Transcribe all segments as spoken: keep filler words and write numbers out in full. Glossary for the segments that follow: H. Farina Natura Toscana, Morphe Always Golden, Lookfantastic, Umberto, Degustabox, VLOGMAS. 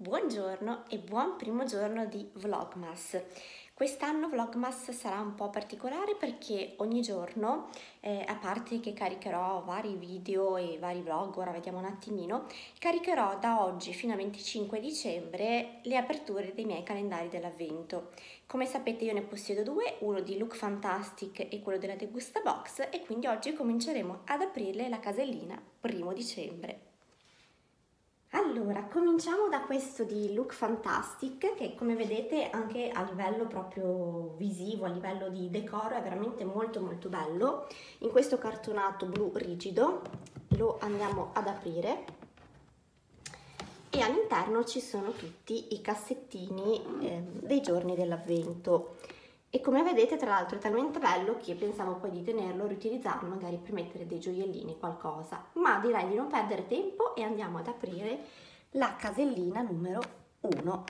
Buongiorno e buon primo giorno di Vlogmas. Quest'anno Vlogmas sarà un po' particolare perché ogni giorno, eh, a parte che caricherò vari video e vari vlog, ora vediamo un attimino, caricherò da oggi fino al venticinque dicembre le aperture dei miei calendari dell'avvento. Come sapete io ne possiedo due, uno di Lookfantastic e quello della Degustabox, e quindi oggi cominceremo ad aprirle la casellina primo dicembre. Allora, cominciamo da questo di Lookfantastic, che come vedete anche a livello proprio visivo, a livello di decoro è veramente molto molto bello, in questo cartonato blu rigido. Lo andiamo ad aprire e all'interno ci sono tutti i cassettini eh, dei giorni dell'avvento, e come vedete tra l'altro è talmente bello che pensavo poi di tenerlo, riutilizzarlo magari per mettere dei gioiellini, qualcosa, ma direi di non perdere tempo e andiamo ad aprire la casellina numero uno.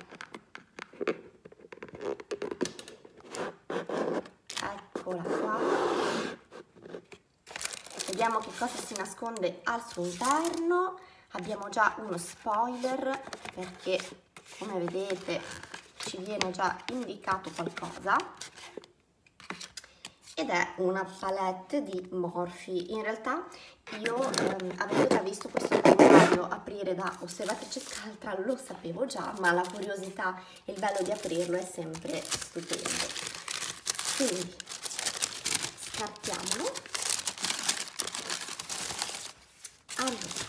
Eccola qua, vediamo che cosa si nasconde al suo interno. Abbiamo già uno spoiler perché come vedete ci viene già indicato qualcosa, ed è una palette di Morphe. In realtà io ehm, avevo già visto questo calendario aprire da osservatrice scaltra, lo sapevo già, ma la curiosità e il bello di aprirlo è sempre stupendo. Quindi scartiamolo. Allora,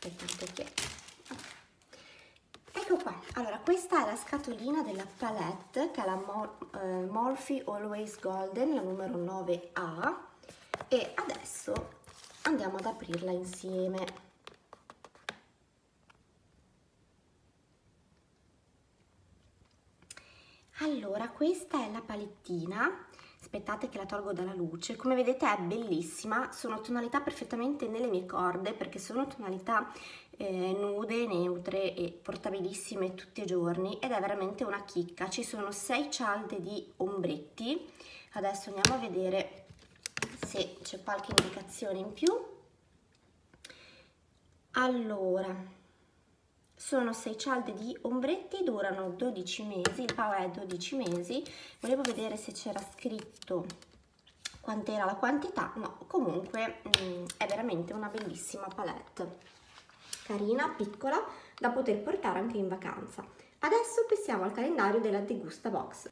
aspettate che... Allora, questa è la scatolina della palette, che è la Mor eh, Morphe Always Golden, la numero nove A, e adesso andiamo ad aprirla insieme. Allora, questa è la palettina, aspettate che la tolgo dalla luce. Come vedete è bellissima, sono tonalità perfettamente nelle mie corde perché sono tonalità Eh, nude, neutre e portabilissime tutti i giorni, ed è veramente una chicca. Ci sono sei cialde di ombretti. Adesso andiamo a vedere se c'è qualche indicazione in più. Allora, sono sei cialde di ombretti, durano dodici mesi, il pao è dodici mesi. Volevo vedere se c'era scritto quant'era la quantità, no, comunque mh, è veramente una bellissima palette, carina, piccola, da poter portare anche in vacanza. Adesso passiamo al calendario della Degustabox.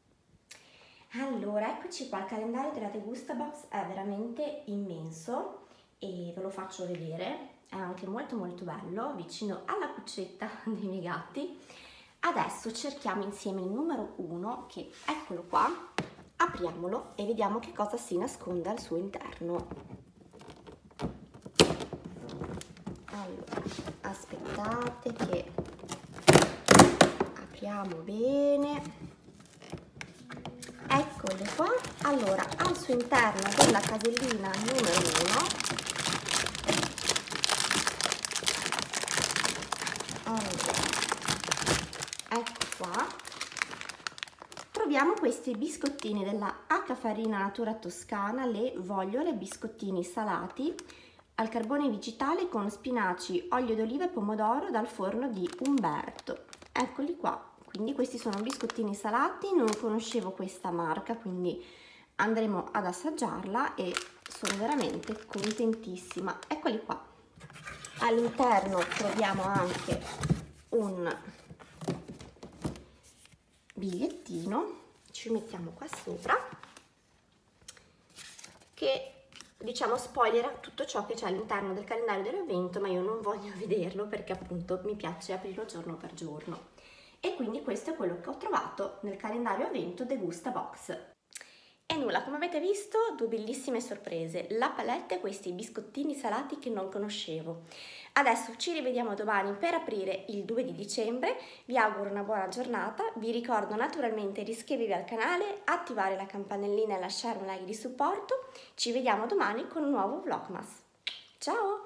Allora, eccoci qua, il calendario della Degustabox è veramente immenso e ve lo faccio vedere, è anche molto molto bello, vicino alla cuccetta dei miei gatti. Adesso cerchiamo insieme il numero uno, che eccolo qua, apriamolo e vediamo che cosa si nasconde al suo interno. Allora, aspettate che apriamo bene, eccole qua. Allora, al suo interno della casellina numero uno, allora, ecco qua, troviamo questi biscottini della H. Farina Natura Toscana, le vogliole, biscottini salati al carbone vegetale con spinaci, olio d'oliva e pomodoro dal forno di Umberto. Eccoli qua, quindi questi sono biscottini salati, non conoscevo questa marca, quindi andremo ad assaggiarla e sono veramente contentissima. Eccoli qua, all'interno troviamo anche un bigliettino, ci mettiamo qua sopra, che diciamo spoilera tutto ciò che c'è all'interno del calendario dell'avvento, ma io non voglio vederlo perché appunto mi piace aprirlo giorno per giorno. E quindi questo è quello che ho trovato nel calendario avvento Degustabox. E nulla, come avete visto, due bellissime sorprese, la palette e questi biscottini salati che non conoscevo. Adesso ci rivediamo domani per aprire il due di dicembre, vi auguro una buona giornata, vi ricordo naturalmente di iscrivervi al canale, attivare la campanellina e lasciare un like di supporto. Ci vediamo domani con un nuovo Vlogmas. Ciao!